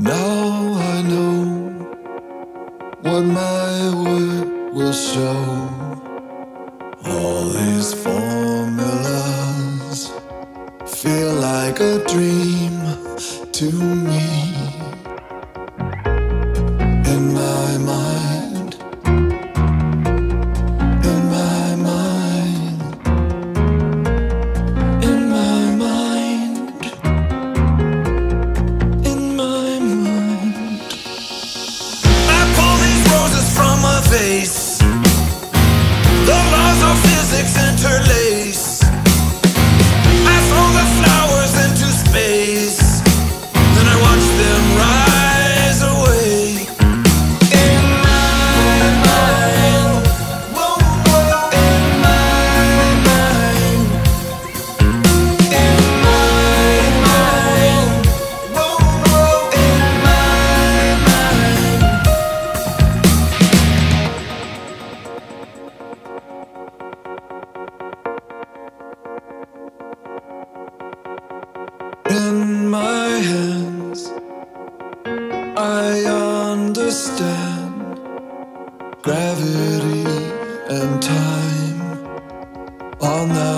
Now I know what my word will show. All these formulas feel like a dream to me. Interlace. I throw the flowers into space, then I watch them rise away. In my mind, in my mind, in my mind, in my mind. In my hands, I understand gravity and time on the